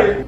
Hey!